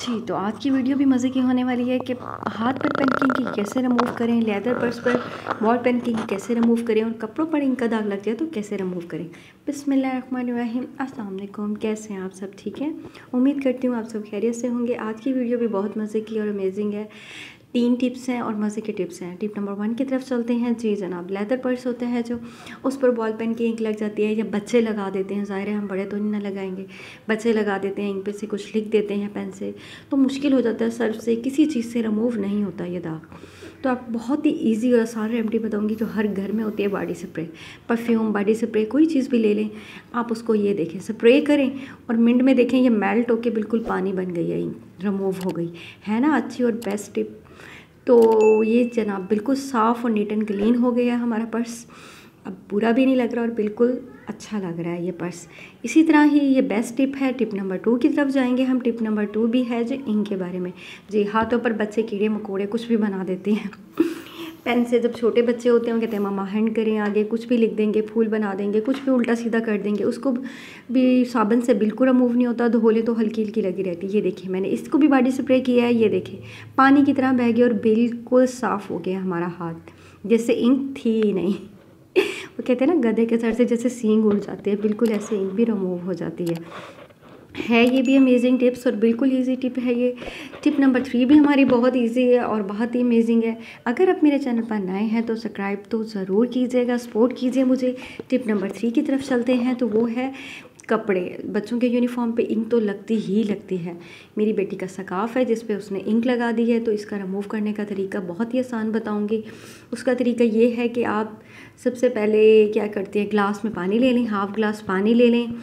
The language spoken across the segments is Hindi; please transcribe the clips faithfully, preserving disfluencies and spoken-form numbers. जी तो आज की वीडियो भी मज़े की होने वाली है कि हाथ पर पेंटिंग की कैसे रिमूव करें, लेदर पर्स पर वॉल पेंटिंग कैसे रिमूव करें और कपड़ों पर इंक का दाग लग जाए तो कैसे रिमूव करें। बिस्मिल्लाहिर्रहमानिर्रहीम, अस्सलाम वालेकुम। कैसे हैं आप सब? ठीक है, उम्मीद करती हूँ आप सब खैरियत से होंगे। आज की वीडियो भी बहुत मज़े की और अमेजिंग है। तीन टिप्स हैं और मज़े के टिप्स हैं। टिप नंबर वन की तरफ चलते हैं। जी जनाब, लेदर पर्स होता है जो, उस पर बॉल पेन की इंक लग जाती है या बच्चे लगा देते हैं। ज़ाहिर है हम बड़े तो नहीं ना लगाएंगे, बच्चे लगा देते हैं, इंक पे से कुछ लिख देते हैं पेन से, तो मुश्किल हो जाता है। सर्फ से, किसी चीज़ से रिमूव नहीं होता ये दाग। तो आप बहुत ही ईजी और आसान रेमेडी बताऊँगी जो हर घर में होती है। Body spray, perfume, body spray, कोई चीज़ भी ले लें आप, उसको ये देखें स्प्रे करें और मिनट में देखें ये मेल्ट होकर बिल्कुल पानी बन गई है, इंक रिमूव हो गई है ना। अच्छी और बेस्ट टिप। तो ये जनाब बिल्कुल साफ़ और नीट एंड क्लीन हो गया हमारा पर्स। अब बुरा भी नहीं लग रहा और बिल्कुल अच्छा लग रहा है ये पर्स। इसी तरह ही ये बेस्ट टिप है। टिप नंबर टू की तरफ जाएंगे हम। टिप नंबर टू भी है जो इंक के बारे में। जी, हाथों पर बच्चे कीड़े मकोड़े कुछ भी बना देते हैं पेन से। जब छोटे बच्चे होते हैं वो कहते हैं मामा हैंड करें, आगे कुछ भी लिख देंगे, फूल बना देंगे, कुछ भी उल्टा सीधा कर देंगे। उसको भी साबुन से बिल्कुल रिमूव नहीं होता, धो ले तो हल्की हल्की लगी रहती है। ये देखिए, मैंने इसको भी बॉडी स्प्रे किया है, ये देखिए पानी की तरह बह गया और बिल्कुल साफ़ हो गया हमारा हाथ, जैसे इंक थी ही नहीं। वो कहते हैं ना गधे के सर से जैसे सींग उड़ जाती है, बिल्कुल ऐसे इंक भी रिमूव हो जाती है। है ये भी अमेजिंग टिप्स और बिल्कुल इजी टिप है ये। टिप नंबर थ्री भी हमारी बहुत इजी है और बहुत ही अमेजिंग है। अगर आप मेरे चैनल पर नए हैं तो सब्सक्राइब तो ज़रूर कीजिएगा, सपोर्ट कीजिए मुझे। टिप नंबर थ्री की तरफ चलते हैं। तो वो है कपड़े। बच्चों के यूनिफॉर्म पे इंक तो लगती ही लगती है। मेरी बेटी का सकाफ़ है जिस पे उसने इंक लगा दी है, तो इसका रिमूव करने का तरीका बहुत ही आसान बताऊंगी। उसका तरीका ये है कि आप सबसे पहले क्या करते हैं, ग्लास में पानी ले लें, हाफ़ ग्लास पानी ले लें,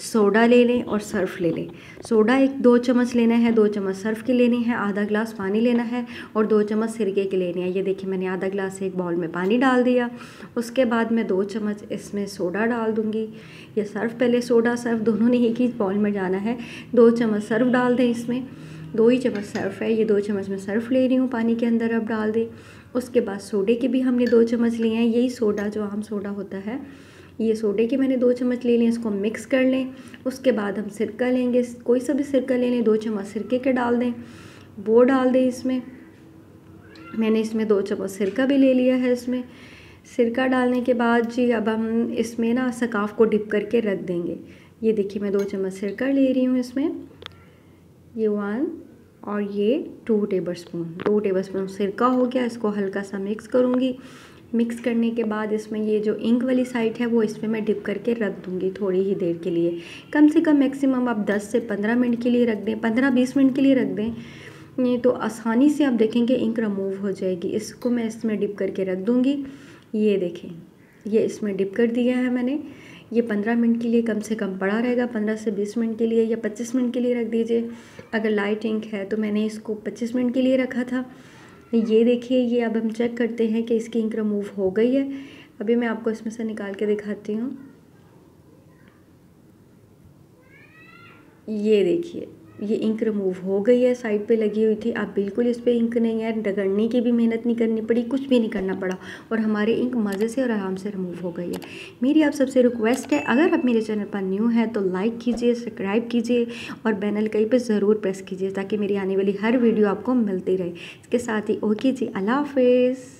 सोडा ले लें और सर्फ़ ले लें। सोडा एक दो चम्मच लेना है, दो चम्मच सर्फ़ की लेनी है, आधा ग्लास पानी लेना है और दो चम्मच सिरके की लेनी है। ये देखिए, मैंने आधा ग्लास एक बाउल में पानी डाल दिया। उसके बाद मैं दो चम्मच इसमें सोडा डाल दूँगी या सर्फ़, पहले सोडा सर्फ़ दोनों ने एक ही बाउल में जाना है। दो चम्मच सर्फ़ डाल दें इसमें, दो ही चम्मच सर्फ़ है, ये दो चम्मच मैं सर्फ़ ले रही हूँ पानी के अंदर, अब डाल दें। उसके बाद सोडे के भी हमने दो चम्मच लिए हैं। यही सोडा जो आम सोडा होता है, ये सोडे के मैंने दो चम्मच ले लें, इसको मिक्स कर लें। उसके बाद हम सिरका लेंगे, कोई सा भी सिरका ले लें, दो चम्मच सिरके के डाल दें, वो डाल दें इसमें। मैंने इसमें दो चम्मच सिरका भी ले लिया है। इसमें सिरका डालने के बाद जी अब हम इसमें ना सकाफ़ को डिप करके रख देंगे। ये देखिए, मैं दो चम्मच सिरका ले रही हूँ इसमें, ये वन और ये टू टेबल स्पून दो टेबल स्पून सिरका हो गया। इसको हल्का सा मिक्स करूँगी। मिक्स करने के बाद इसमें ये जो इंक वाली साइड है वो इसमें मैं डिप करके रख दूँगी थोड़ी ही देर के लिए। कम से कम मैक्सिमम आप दस से पंद्रह मिनट के लिए रख दें, पंद्रह बीस मिनट के लिए रख दें, ये तो आसानी से आप देखेंगे इंक रिमूव हो जाएगी। इसको मैं इसमें डिप करके रख दूँगी। ये देखें, ये इसमें डिप कर दिया है मैंने। ये पंद्रह मिनट के लिए कम से कम पड़ा रहेगा, पंद्रह से बीस मिनट के लिए या पच्चीस मिनट के लिए रख दीजिए अगर लाइट इंक है। तो मैंने इसको पच्चीस मिनट के लिए रखा था। ये देखिए, ये अब हम चेक करते हैं कि इसकी इंक रिमूव हो गई है। अभी मैं आपको इसमें से निकाल के दिखाती हूँ। ये देखिए, ये इंक रिमूव हो गई है, साइड पे लगी हुई थी। आप बिल्कुल इस पे इंक नहीं है, रगड़ने की भी मेहनत नहीं करनी पड़ी, कुछ भी नहीं करना पड़ा और हमारे इंक मज़े से और आराम से रिमूव हो गई है। मेरी आप सबसे रिक्वेस्ट है, अगर आप मेरे चैनल पर न्यू हैं तो लाइक कीजिए, सब्सक्राइब कीजिए और बेल आइकन पे ज़रूर प्रेस कीजिए ताकि मेरी आने वाली हर वीडियो आपको मिलती रहे। इसके साथ ही ओके जी, अल्लाह हाफिज़।